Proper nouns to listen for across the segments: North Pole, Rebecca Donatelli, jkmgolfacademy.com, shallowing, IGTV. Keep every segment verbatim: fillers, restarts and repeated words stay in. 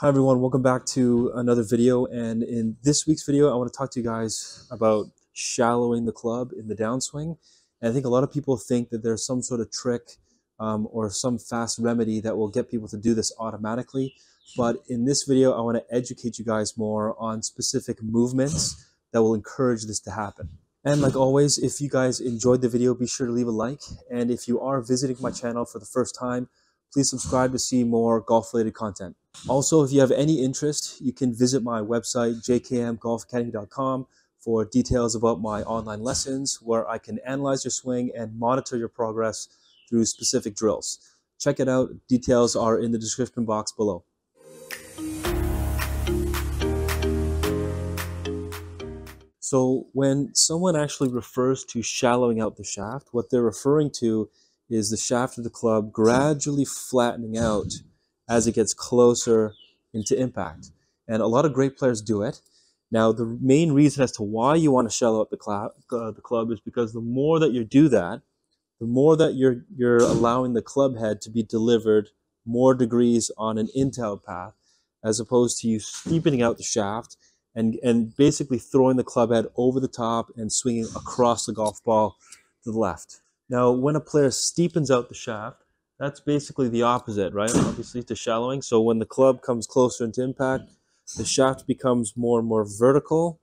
Hi everyone, welcome back to another video, and in this week's video I want to talk to you guys about shallowing the club in the downswing. And I think a lot of people think that there's some sort of trick um, or some fast remedy that will get people to do this automatically, but in this video I want to educate you guys more on specific movements that will encourage this to happen. And like always, if you guys enjoyed the video, be sure to leave a like, and if you are visiting my channel for the first time, please subscribe to see more golf-related content. Also, if you have any interest, you can visit my website, j k m golf academy dot com, for details about my online lessons where I can analyze your swing and monitor your progress through specific drills. Check it out. Details are in the description box below. So when someone actually refers to shallowing out the shaft, what they're referring to is the shaft of the club gradually flattening out as it gets closer into impact. And a lot of great players do it. Now, the main reason as to why you want to shallow up the club, uh, the club is because the more that you do that, the more that you're, you're allowing the club head to be delivered more degrees on an in-tail path, as opposed to you steepening out the shaft and, and basically throwing the club head over the top and swinging across the golf ball to the left. Now, when a player steepens out the shaft, that's basically the opposite, right? Obviously, to shallowing. So when the club comes closer into impact, the shaft becomes more and more vertical,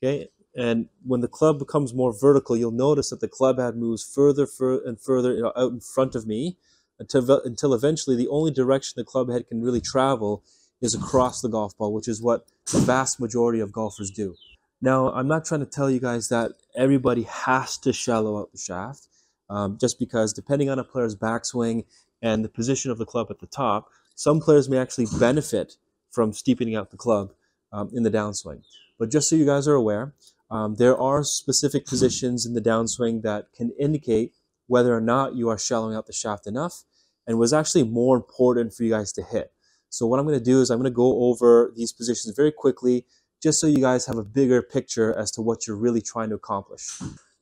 okay? And when the club becomes more vertical, you'll notice that the club head moves further and further out in front of me until, until eventually the only direction the club head can really travel is across the golf ball, which is what the vast majority of golfers do. Now, I'm not trying to tell you guys that everybody has to shallow out the shaft. Um, just because, depending on a player's backswing and the position of the club at the top, some players may actually benefit from steepening out the club um, in the downswing. But just so you guys are aware, um, there are specific positions in the downswing that can indicate whether or not you are shallowing out the shaft enough and was actually more important for you guys to hit. So what I'm going to do is I'm going to go over these positions very quickly, just so you guys have a bigger picture as to what you're really trying to accomplish.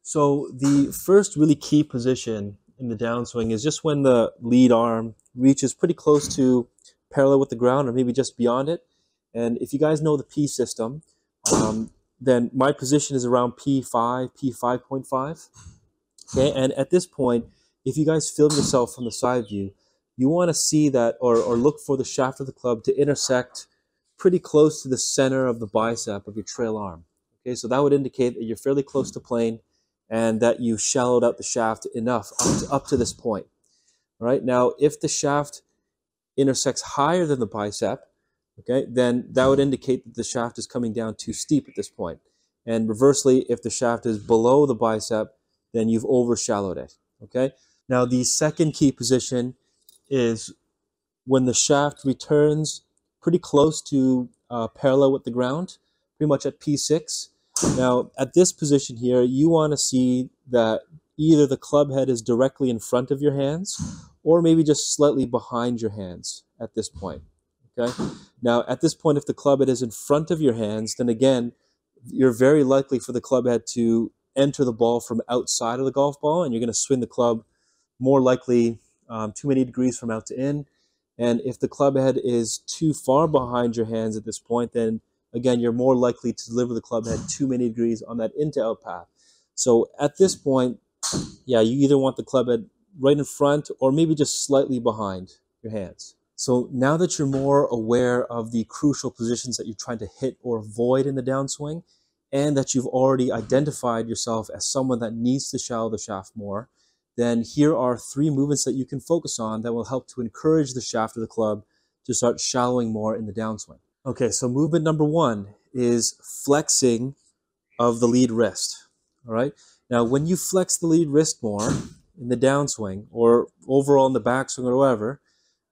So the first really key position in the downswing is just when the lead arm reaches pretty close to parallel with the ground, or maybe just beyond it. And if you guys know the P system, um, then my position is around P five, P five point five. Okay, and at this point, if you guys film yourself from the side view, you want to see that, or, or look for the shaft of the club to intersect pretty close to the center of the bicep of your trail arm. Okay, so that would indicate that you're fairly close to plane, and that you shallowed out the shaft enough up to, up to this point. All right, now if the shaft intersects higher than the bicep, okay, then that would indicate that the shaft is coming down too steep at this point. And reversely, if the shaft is below the bicep, then you've over shallowed it, okay? Now the second key position is when the shaft returns pretty close to uh, parallel with the ground, pretty much at P six. Now, at this position here, you want to see that either the club head is directly in front of your hands or maybe just slightly behind your hands at this point, okay? Now, at this point, if the club head is in front of your hands, then again, you're very likely for the club head to enter the ball from outside of the golf ball, and you're going to swing the club more likely um, too many degrees from out to in. And if the club head is too far behind your hands at this point, then again, you're more likely to deliver the club head too many degrees on that in-to-out path. So at this point, yeah, you either want the club head right in front or maybe just slightly behind your hands. So now that you're more aware of the crucial positions that you're trying to hit or avoid in the downswing, and that you've already identified yourself as someone that needs to shallow the shaft more, then here are three movements that you can focus on that will help to encourage the shaft of the club to start shallowing more in the downswing. Okay, so movement number one is flexing of the lead wrist, all right? Now, when you flex the lead wrist more in the downswing or overall in the backswing or whatever,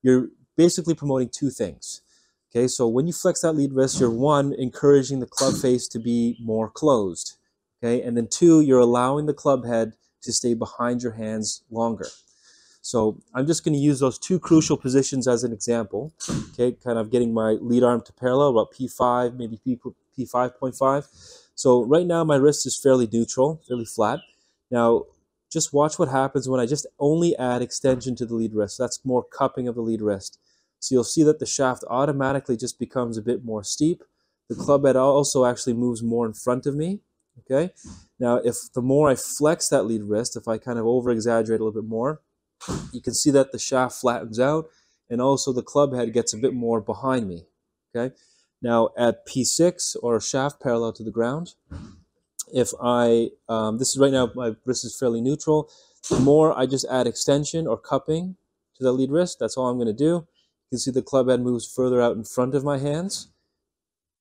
you're basically promoting two things, okay? So when you flex that lead wrist, you're one, encouraging the club face to be more closed, okay? And then two, you're allowing the club head to stay behind your hands longer. So I'm just going to use those two crucial positions as an example, okay, kind of getting my lead arm to parallel, about P five, maybe P five point five. So right now my wrist is fairly neutral, fairly flat. Now just watch what happens when I just only add extension to the lead wrist. That's more cupping of the lead wrist. So you'll see that the shaft automatically just becomes a bit more steep. The club head also actually moves more in front of me. Okay. Now, if the more I flex that lead wrist, if I kind of over-exaggerate a little bit more, you can see that the shaft flattens out, and also the club head gets a bit more behind me. Okay. Now, at P six, or shaft parallel to the ground, if I, um, this is right now, my wrist is fairly neutral. The more I just add extension or cupping to the lead wrist, that's all I'm going to do. You can see the club head moves further out in front of my hands.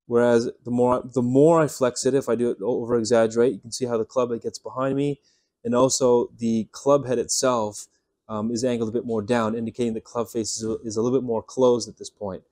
Whereas the more, the more I flex it, if I do it over-exaggerate, you can see how the club head gets behind me. And also the club head itself um, is angled a bit more down, indicating the club face is a, is a little bit more closed at this point.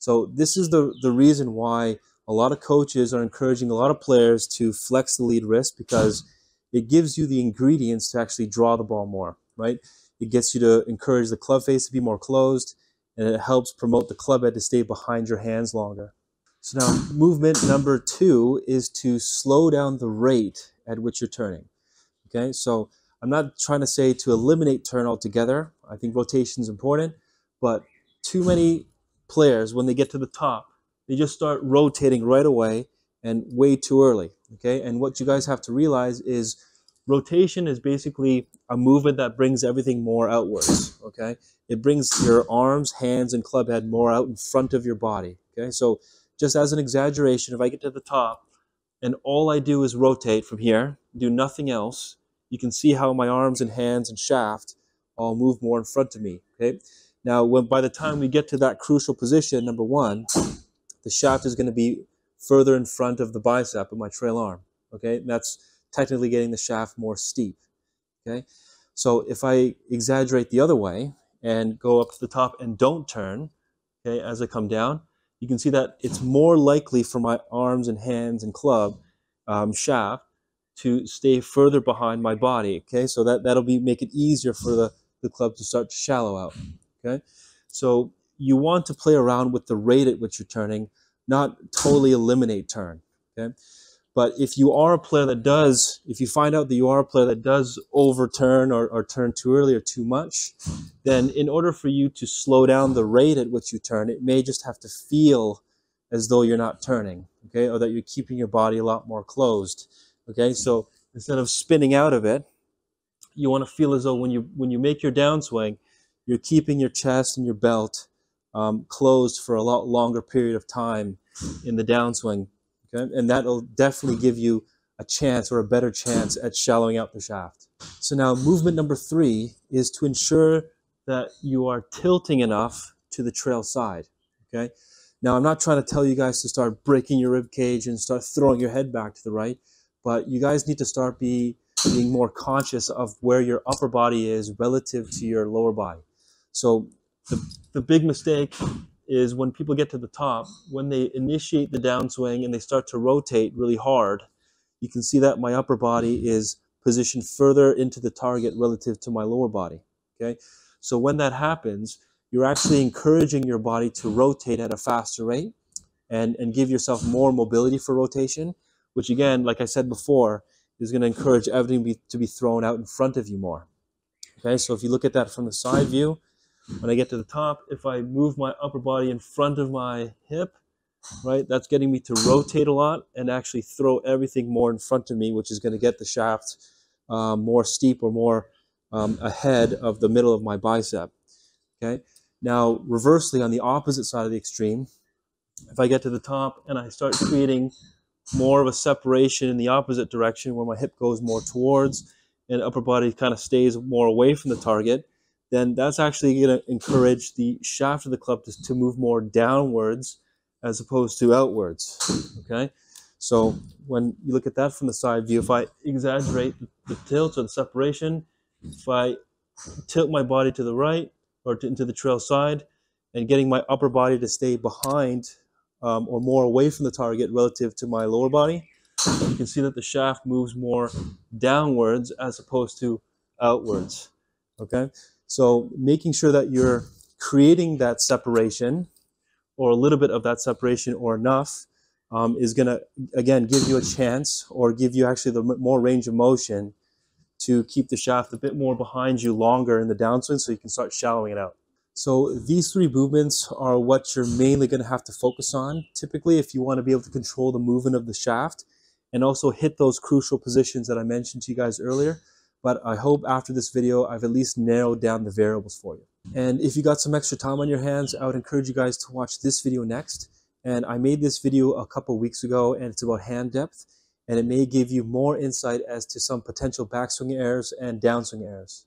So this is the, the reason why a lot of coaches are encouraging a lot of players to flex the lead wrist, because it gives you the ingredients to actually draw the ball more, right? It gets you to encourage the club face to be more closed, and it helps promote the club head to stay behind your hands longer. So now, movement number two is to slow down the rate at which you're turning. Okay, so I'm not trying to say to eliminate turn altogether. I think rotation is important, but too many players, when they get to the top, they just start rotating right away and way too early. Okay, and what you guys have to realize is rotation is basically a movement that brings everything more outwards. Okay, it brings your arms, hands, and club head more out in front of your body. Okay, so just as an exaggeration, if I get to the top and all I do is rotate from here, do nothing else, you can see how my arms and hands and shaft all move more in front of me, okay? Now, when, by the time we get to that crucial position, number one, the shaft is going to be further in front of the bicep of my trail arm, okay? And that's technically getting the shaft more steep, okay? So if I exaggerate the other way and go up to the top and don't turn, okay, as I come down, you can see that it's more likely for my arms and hands and club um, shaft to stay further behind my body, okay? So that, that'll be make it easier for the, the club to start to shallow out, okay? So you want to play around with the rate at which you're turning, not totally eliminate turn, okay? But if you are a player that does, if you find out that you are a player that does overturn or, or turn too early or too much, then in order for you to slow down the rate at which you turn, it may just have to feel as though you're not turning, okay? Or that you're keeping your body a lot more closed, okay? So instead of spinning out of it, you want to feel as though when you, when you make your downswing, you're keeping your chest and your belt um, closed for a lot longer period of time in the downswing. Okay? And that'll definitely give you a chance or a better chance at shallowing out the shaft. So now, movement number three is to ensure that you are tilting enough to the trail side. Okay? Now, I'm not trying to tell you guys to start breaking your rib cage and start throwing your head back to the right, but you guys need to start be, being more conscious of where your upper body is relative to your lower body. So the, the big mistake is when people get to the top, when they initiate the downswing and they start to rotate really hard, you can see that my upper body is positioned further into the target relative to my lower body, okay? So when that happens, you're actually encouraging your body to rotate at a faster rate and, and give yourself more mobility for rotation, which again, like I said before, is gonna encourage everything be, to be thrown out in front of you more, okay? So if you look at that from the side view, when I get to the top, if I move my upper body in front of my hip, right, that's getting me to rotate a lot and actually throw everything more in front of me, which is going to get the shaft uh, more steep or more um, ahead of the middle of my bicep, okay? Now, reversely, on the opposite side of the extreme, if I get to the top and I start creating more of a separation in the opposite direction where my hip goes more towards and upper body kind of stays more away from the target, then that's actually going to encourage the shaft of the club to, to move more downwards as opposed to outwards, okay? So when you look at that from the side view, if I exaggerate the tilt or the separation, if I tilt my body to the right or to, into the trail side and getting my upper body to stay behind um, or more away from the target relative to my lower body, you can see that the shaft moves more downwards as opposed to outwards, okay? So making sure that you're creating that separation or a little bit of that separation or enough um, is going to, again, give you a chance or give you actually the more range of motion to keep the shaft a bit more behind you longer in the downswing so you can start shallowing it out. So these three movements are what you're mainly going to have to focus on, typically, if you want to be able to control the movement of the shaft and also hit those crucial positions that I mentioned to you guys earlier. But I hope after this video, I've at least narrowed down the variables for you. And if you got some extra time on your hands, I would encourage you guys to watch this video next. And I made this video a couple weeks ago, and it's about hand depth, and it may give you more insight as to some potential backswing errors and downswing errors.